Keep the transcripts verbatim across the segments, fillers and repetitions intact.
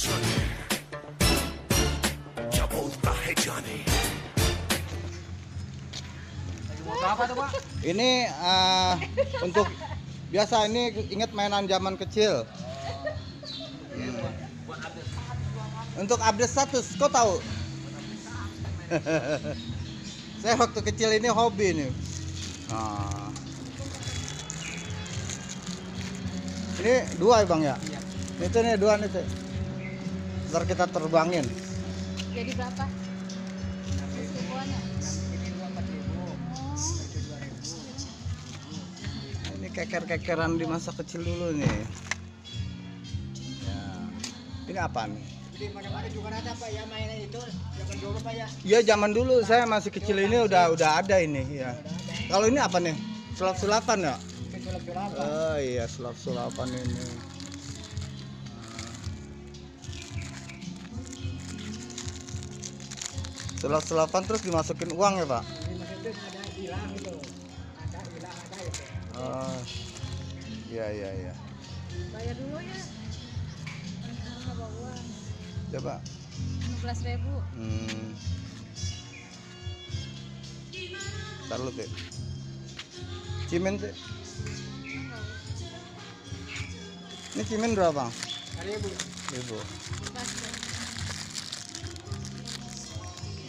क्या बोलता है जाने। Ini uh, untuk biasa ini ingat mainan zaman kecil. Hmm. Untuk update status, kau tahu? Saya waktu kecil ini hobi nih. Nah. Ini dua ya bang ya? Iya. Itu nih dua nih. Ntar kita terbangin. Jadi berapa? Oh. Ini keker-kekeran di masa kecil dulu nih. Ya. Ini apa nih? Di mana-mana juga ada Pak ya mainan itu zaman dulu Pak ya. Iya zaman dulu saya masih kecil ini udah udah ada ini ya. Kalau ini apa nih? Sulap-sulapan ya? Oh iya, sulap-sulapan ini. Sulap-sulapan terus dimasukin uang ya, Pak? Dimasukin ada ilah itu. Ada ilah ada ya. Oh. Iya, iya, iya. Bayar dulu ya. Enggak bawa uang. Coba. lima belas ribu. Hmm. Entar lu, Teh. Cimin, Teh. Ini cimin berapa? Ribu. Ribu.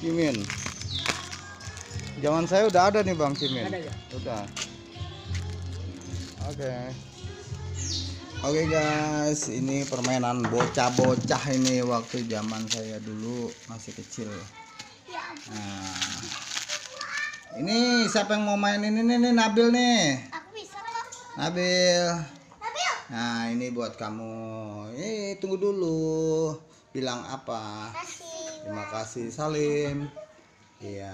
Cimin. Zaman saya udah ada nih bang cimin. Ada ya? Udah. Oke. Okay. Oke okay guys, ini permainan bocah-bocah ini waktu zaman saya dulu masih kecil. Nah, ini siapa yang mau mainin ini nih? Nabil nih. Aku bisa kok. Nabil. Nah ini buat kamu. Eh tunggu dulu. Bilang apa? Terima kasih Salim. Iya.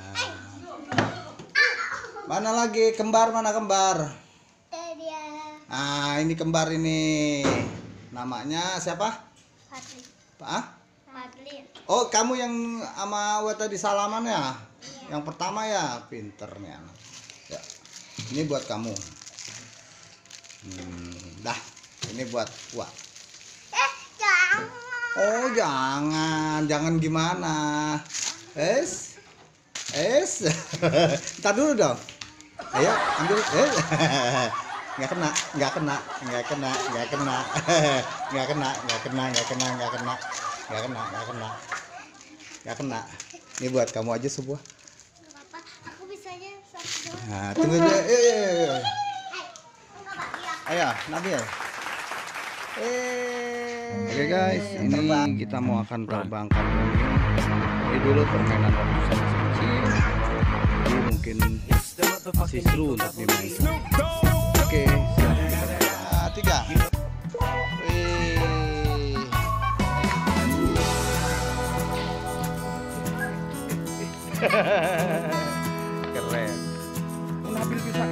Mana lagi kembar mana kembar? Ah ini kembar ini. Namanya siapa? Fadli. Pak? Fadli. Oh kamu yang sama Weta di salaman ya? Yang pertama ya pinternya. Ya. Ini buat kamu. Hmm, dah. Ini buat Wak. Eh, jangan. Oh, jangan. Jangan gimana? Es. Es. Entar dulu dong. Ayo, ambil. Eh. Enggak kena, enggak kena, enggak kena, enggak kena. Enggak kena, enggak kena, enggak kena, enggak kena. Enggak kena, enggak kena. Enggak kena. Ini buat kamu aja sebuah. Enggak apa-apa, aku bisanya satu doang. Nah, tunggu dulu. Eh. Ayo, Nabil. Oke okay guys, ini terbang. Kita mau akan terbangkan ini dulu permainan waktu saya kecil. Ini mungkin masih seru untuk dimainkan. Oke, okay, nah, tiga. Wih. Keren. Nabil bisa.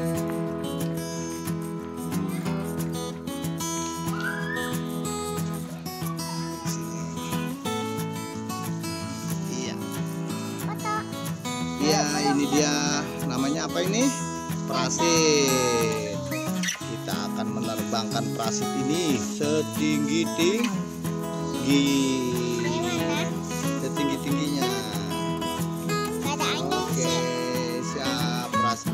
Ya, ini dia namanya apa ini? Parasit. Kita akan menerbangkan parasit ini setinggi-tinggi. Setinggi-tingginya. Oke, siap parasit.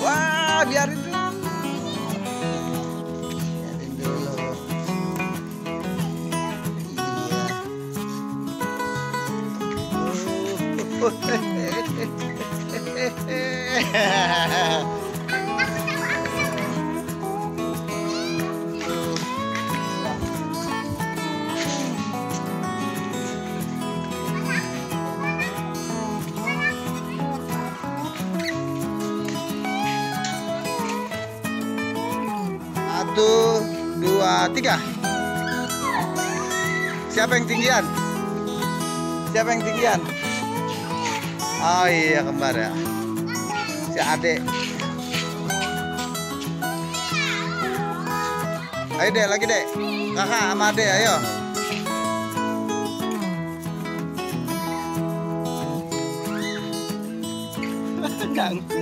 Wah, biarin dulu. Biarin dulu. Iya. Oh, oh, oh. Satu, dua, tiga. Siapa yang tinggian? Siapa yang tinggian? Oh iya kembar ya. Si Ade. Ayo Dek, lagi Dek. Kakak sama Ade, ayo. Dangku.